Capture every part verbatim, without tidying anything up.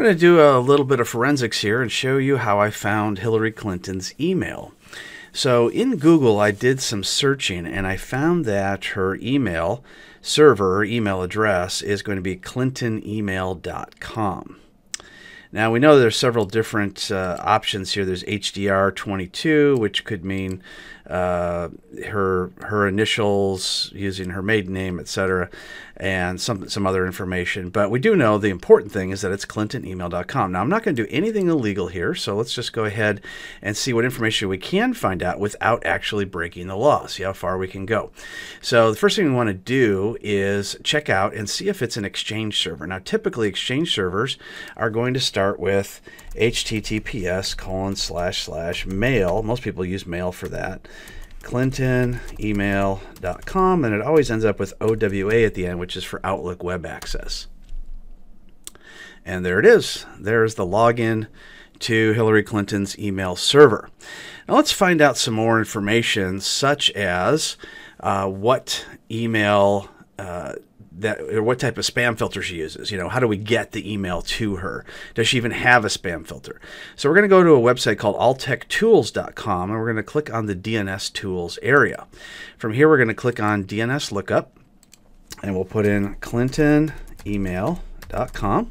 We're going to do a little bit of forensics here and show you how I found Hillary Clinton's email. So in Google, I did some searching, and I found that her email server, her email address, is going to be clinton email dot com. Now, we know there's several different uh, options here. There's H D R twenty-two, which could mean uh, her her initials using her maiden name, et cetera, and some, some other information. But we do know the important thing is that it's clinton email dot com. Now, I'm not going to do anything illegal here, so let's just go ahead and see what information we can find out without actually breaking the law, see how far we can go. So the first thing we want to do is check out and see if it's an Exchange server. Now, typically, Exchange servers are going to start start with https colon slash slash mail. Most people use mail for that. clinton email dot com, and it always ends up with O W A at the end, which is for Outlook Web Access. And there it is. There's the login to Hillary Clinton's email server. Now let's find out some more information, such as uh, what email uh, that, or what type of spam filter she uses. You know, how do we get the email to her? Does she even have a spam filter? So we're going to go to a website called all tech tools dot com, and we're going to click on the D N S tools area. From here, we're going to click on D N S lookup, and we'll put in clinton email dot com.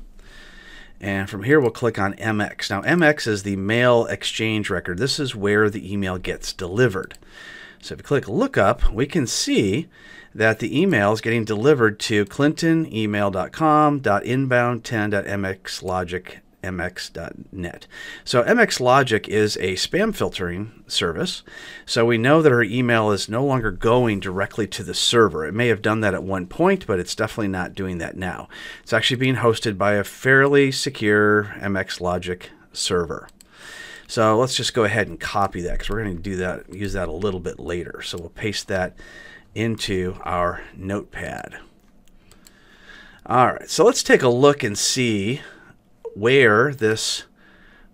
And from here, we'll click on M X. Now, M X is the mail exchange record. This is where the email gets delivered. So if you click lookup, we can see that the email is getting delivered to clinton email dot com dot inbound ten dot m x logic m x dot net. So M X Logic is a spam filtering service. So we know that her email is no longer going directly to the server. It may have done that at one point, but it's definitely not doing that now. It's actually being hosted by a fairly secure M X Logic server. So let's just go ahead and copy that, because we're going to do that, use that a little bit later. So we'll paste that into our notepad. All right, so let's take a look and see where this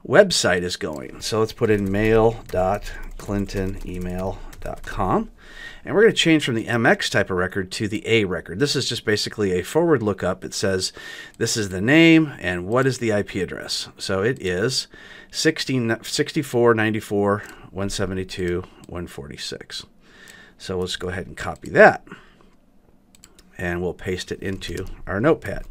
website is going. So let's put in mail dot clinton email dot com. And we're going to change from the M X type of record to the A record. This is just basically a forward lookup. It says this is the name and what is the I P address. So it is sixty-four ninety-four one seventy-two one forty-six. So let's go ahead and copy that, and we'll paste it into our notepad.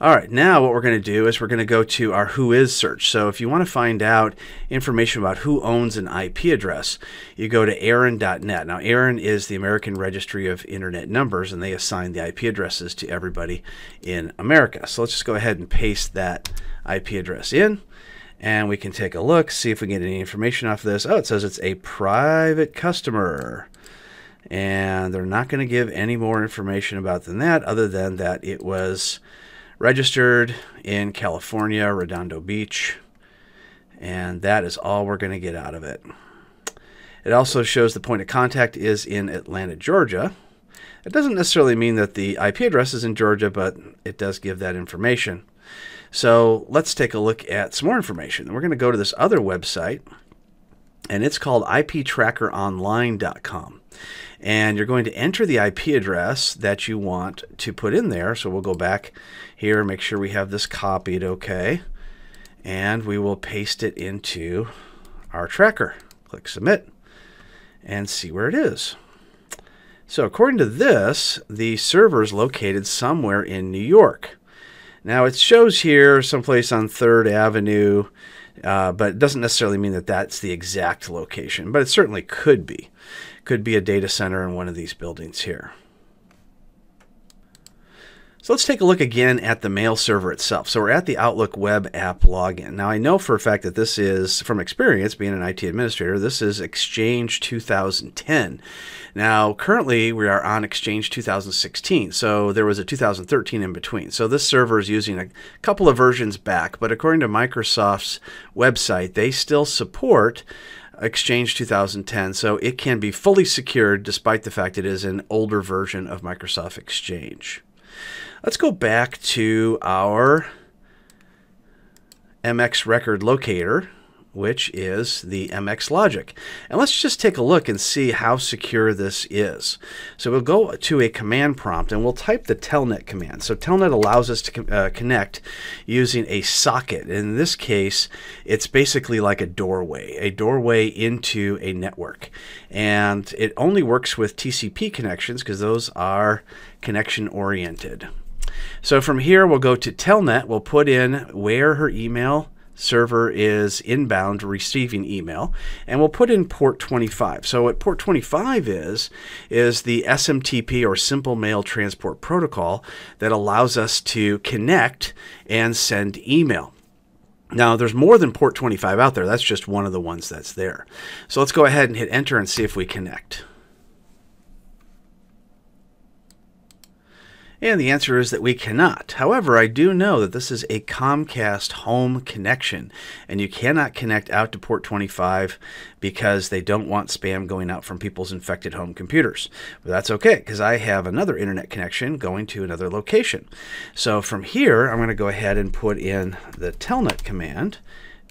All right, now what we're going to do is we're going to go to our Who Is search. So if you want to find out information about who owns an I P address, you go to Arin dot net. Now, Arin is the American Registry of Internet Numbers, and they assign the I P addresses to everybody in America. So let's just go ahead and paste that I P address in, and we can take a look, see if we get any information off of this. Oh, it says it's a private customer, and they're not going to give any more information about than that, other than that it was registered in California, Redondo Beach, and that is all we're going to get out of it. It also shows the point of contact is in Atlanta, Georgia. It doesn't necessarily mean that the I P address is in Georgia, but it does give that information. So let's take a look at some more information. We're going to go to this other website, and it's called i p tracker online dot com. And you're going to enter the I P address that you want to put in there. So we'll go back here, make sure we have this copied, okay. And we will paste it into our tracker. Click submit and see where it is. So according to this, the server is located somewhere in New York. Now it shows here someplace on third avenue, uh, but it doesn't necessarily mean that that's the exact location, but it certainly could be. Could be a data center in one of these buildings here. So let's take a look again at the mail server itself. So we're at the Outlook web app login. Now I know for a fact that this is, from experience being an I T administrator, this is Exchange two thousand ten. Now currently we are on Exchange two thousand sixteen. So there was a two thousand thirteen in between. So this server is using a couple of versions back, but according to Microsoft's website, they still support Exchange two thousand ten, so it can be fully secured despite the fact it is an older version of Microsoft Exchange. Let's go back to our M X record locator, which is the M X Logic. And let's just take a look and see how secure this is. So we'll go to a command prompt and we'll type the telnet command. So telnet allows us to uh, connect using a socket. In this case, it's basically like a doorway, a doorway into a network. And it only works with T C P connections because those are connection oriented. So from here, we'll go to telnet. We'll put in where her email server is inbound receiving email, and we'll put in port twenty-five. So what port twenty-five is, is the S M T P, or Simple Mail Transport Protocol, that allows us to connect and send email. Now, there's more than port twenty-five out there. That's just one of the ones that's there. So let's go ahead and hit enter and see if we connect. And the answer is that we cannot. However, I do know that this is a Comcast home connection, and you cannot connect out to port twenty-five because they don't want spam going out from people's infected home computers. But that's okay, because I have another internet connection going to another location. So from here, I'm going to go ahead and put in the telnet command,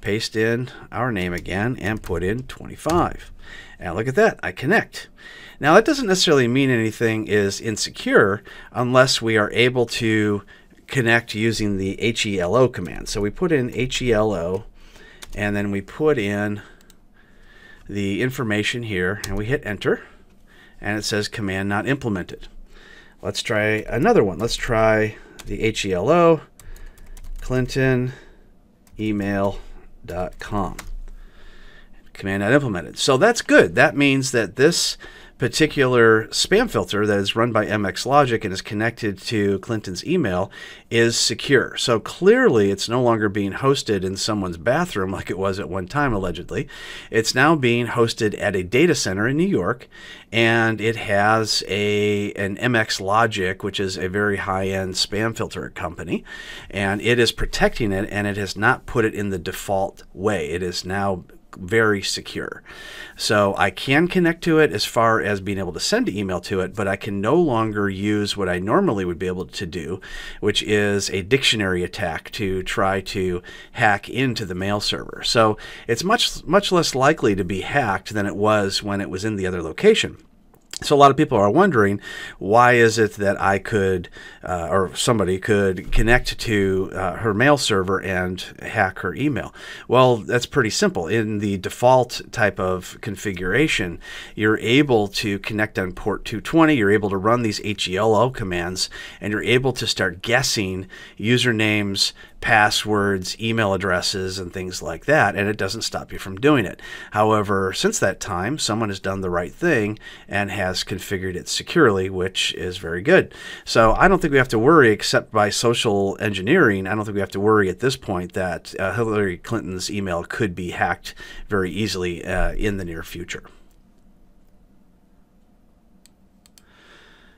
paste in our name again, and put in twenty-five. And look at that, I connect. Now, that doesn't necessarily mean anything is insecure unless we are able to connect using the hello command. So we put in hello, and then we put in the information here, and we hit enter, and it says command not implemented. Let's try another one. Let's try the hello clinton email dot com. Command not implemented. So that's good. That means that this particular spam filter that is run by M X Logic and is connected to Clinton's email is secure. So clearly it's no longer being hosted in someone's bathroom like it was at one time, allegedly. It's now being hosted at a data center in New York, and it has a an M X Logic, which is a very high-end spam filter company, and it is protecting it, and it has not put it in the default way. It is now very secure. So I can connect to it as far as being able to send email to it, but I can no longer use what I normally would be able to do, which is a dictionary attack to try to hack into the mail server. So it's much, much less likely to be hacked than it was when it was in the other location. So a lot of people are wondering, why is it that I could, uh, or somebody could connect to uh, her mail server and hack her email? Well, that's pretty simple. In the default type of configuration, you're able to connect on port two twenty, you're able to run these hello commands, and you're able to start guessing usernames, passwords, email addresses, and things like that, and it doesn't stop you from doing it. However, since that time, someone has done the right thing and has configured it securely, which is very good. So I don't think we have to worry, except by social engineering, I don't think we have to worry at this point that uh, Hillary Clinton's email could be hacked very easily uh, in the near future.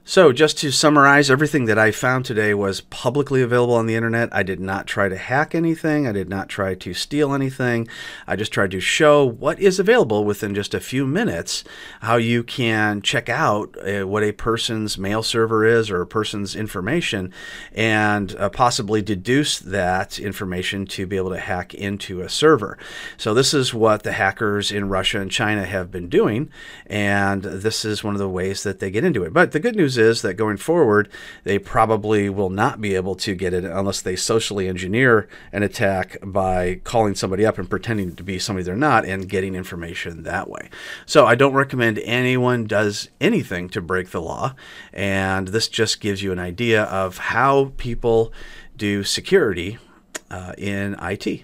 So just to summarize, everything that I found today was publicly available on the internet. I did not try to hack anything. I did not try to steal anything. I just tried to show what is available within just a few minutes, how you can check out uh, what a person's mail server is or a person's information, and uh, possibly deduce that information to be able to hack into a server. So this is what the hackers in Russia and China have been doing, and this is one of the ways that they get into it. But the good news is that going forward, they probably will not be able to get it unless they socially engineer an attack by calling somebody up and pretending to be somebody they're not and getting information that way. So I don't recommend anyone does anything to break the law. And this just gives you an idea of how people do security uh, in I T.